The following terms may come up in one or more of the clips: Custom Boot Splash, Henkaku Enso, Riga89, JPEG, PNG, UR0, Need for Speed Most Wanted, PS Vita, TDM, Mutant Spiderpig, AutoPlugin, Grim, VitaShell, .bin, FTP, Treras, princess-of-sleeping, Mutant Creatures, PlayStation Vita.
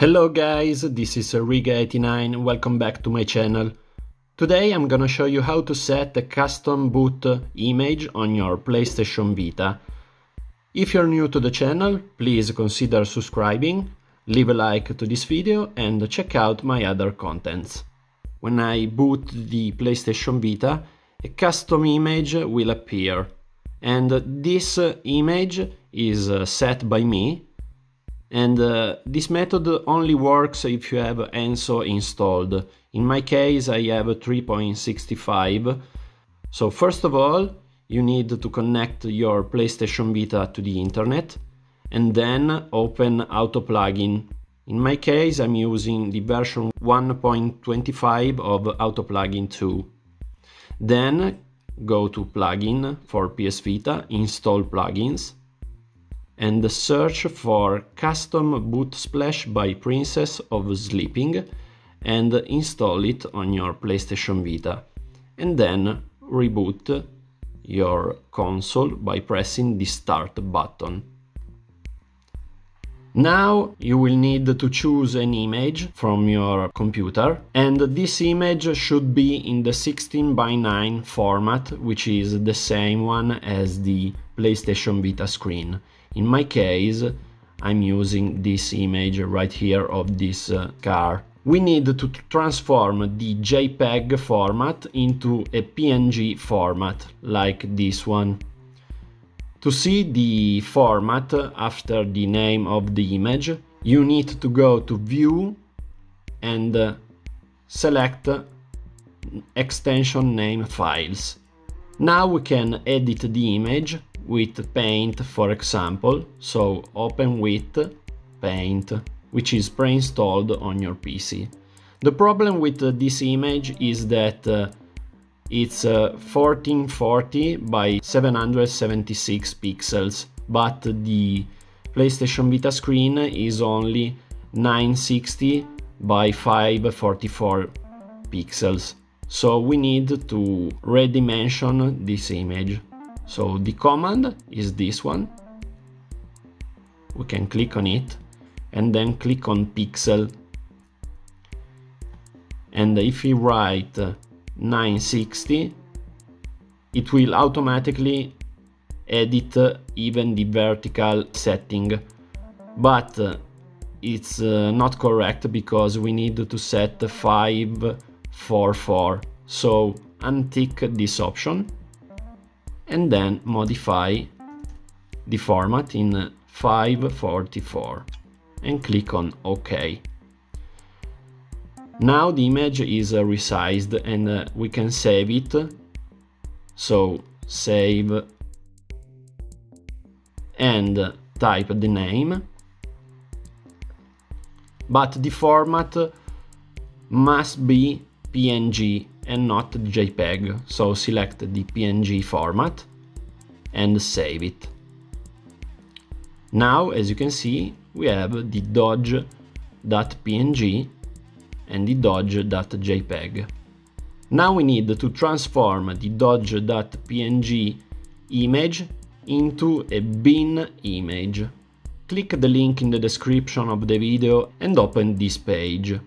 Hello guys, this is Riga89, welcome back to my channel. Today I'm gonna show you how to set a custom boot image on your PlayStation Vita. If you're new to the channel, please consider subscribing, leave a like to this video and check out my other contents. When I boot the PlayStation Vita, a custom image will appear. And this image is set by me. And this method only works if you have Enso installed. In my case I have 3.65. So first of all you need to connect your PlayStation Vita to the internet and then open AutoPlugin. In my case I'm using the version 1.25 of AutoPlugin 2. Then go to Plugin for PS Vita, install plugins, and search for Custom Boot Splash by Princess of Sleeping and install it on your PlayStation Vita. And then reboot your console by pressing the Start button. Now you will need to choose an image from your computer, and this image should be in the 16:9 format, which is the same one as the PlayStation Vita screen. In my case, I'm using this image right here of this car. We need to transform the JPEG format into a PNG format, like this one. To see the format after the name of the image, you need to go to View and select Extension Name Files. Now we can edit the image with Paint, for example, so open with Paint, which is pre-installed on your PC. The problem with this image is that it's 1440 by 776 pixels, but the PlayStation Vita screen is only 960 by 544 pixels. So we need to redimension this image. So the command is this one, we can click on it and then click on pixel, and if you write 960 it will automatically edit even the vertical setting, but it's not correct because we need to set 544, so untick this option and then modify the format in 544 and click on OK. Now the image is resized and we can save it. So save and type the name, but the format must be PNG and not JPEG, so select the PNG format and save it. Now, as you can see, we have the dodge.png and the dodge.jpg. Now we need to transform the dodge.png image into a bin image. Click the link in the description of the video and open this page.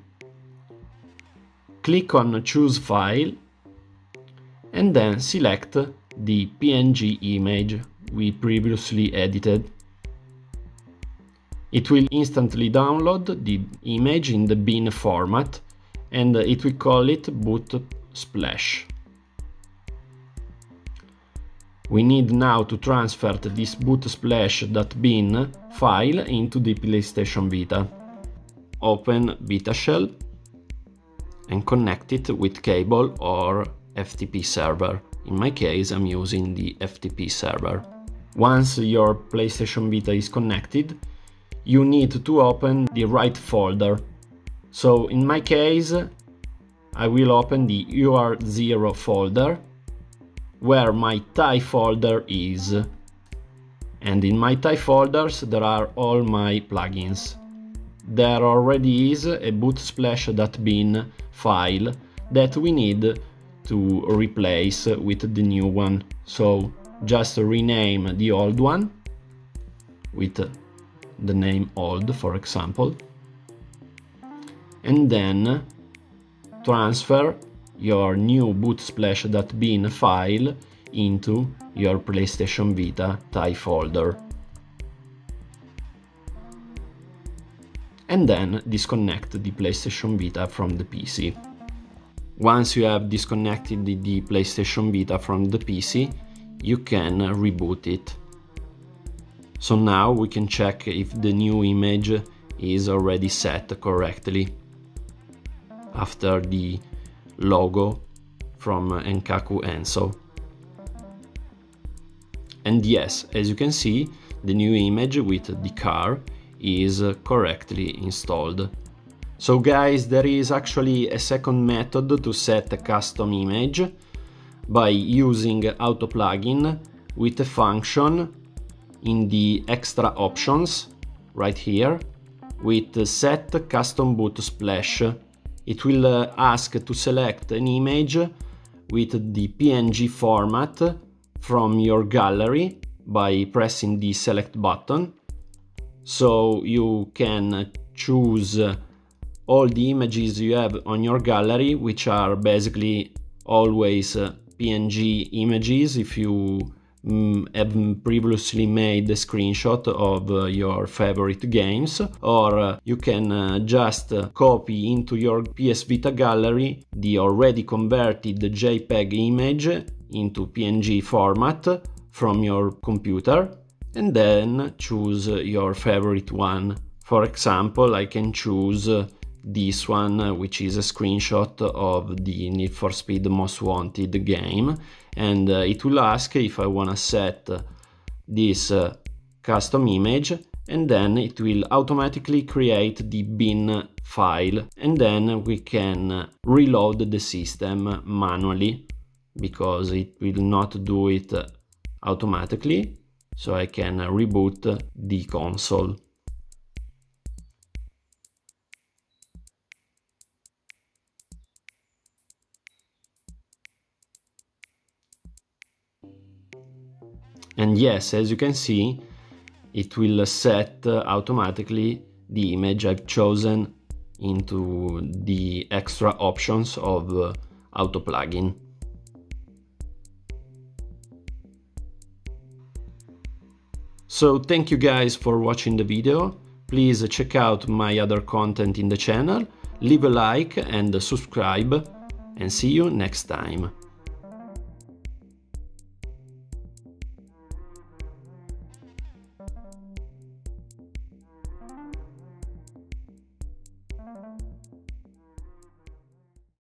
Click on Choose File and then select the PNG image we previously edited. It will instantly download the image in the bin format and it will call it Boot Splash. We need now to transfer this boot splash.bin file into the PlayStation Vita. Open VitaShell and connect it with cable or FTP server. In my case I'm using the FTP server. Once your PlayStation Vita is connected, you need to open the right folder. So in my case I will open the UR0 folder where my TIE folder is. And in my TIE folders there are all my plugins. There already is a bootsplash.bin file that we need to replace with the new one. So just rename the old one with the name old, for example, and then transfer your new boot.splash.bin file into your PlayStation Vita TIE folder. And then disconnect the PlayStation Vita from the PC. Once you have disconnected the PlayStation Vita from the PC, you can reboot it. So now we can check if the new image is already set correctly after the logo from Henkaku Enso. And yes, as you can see, the new image with the car is correctly installed. So guys, there is actually a second method to set a custom image by using AutoPlugin with a function in the extra options right here with set custom boot splash. It will ask to select an image with the PNG format from your gallery by pressing the select button. So you can choose all the images you have on your gallery, which are basically always PNG images if you have previously made a screenshot of your favorite games, or you can just copy into your PS Vita gallery the already converted JPEG image into PNG format from your computer, and then choose your favorite one. For example, I can choose this one, which is a screenshot of the Need for Speed Most Wanted game, and it will ask if I want to set this custom image, and then it will automatically create the bin file, and then we can reload the system manually because it will not do it automatically. So I can reboot the console. And yes, as you can see, it will set automatically the image I've chosen into the extra options of AutoPlugin. So thank you guys for watching the video. Please check out my other content in the channel, leave a like and subscribe, and see you next time.